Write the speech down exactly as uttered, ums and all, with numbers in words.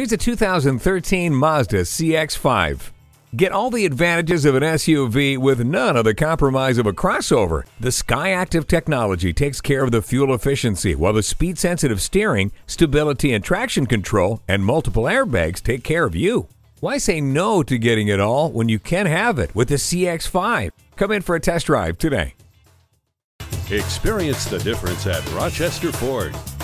Here's a two thousand thirteen Mazda C X five. Get all the advantages of an S U V with none of the compromise of a crossover. The SkyActive technology takes care of the fuel efficiency, while the speed-sensitive steering, stability and traction control, and multiple airbags take care of you. Why say no to getting it all when you can have it with the C X five? Come in for a test drive today. Experience the difference at Rochester Ford.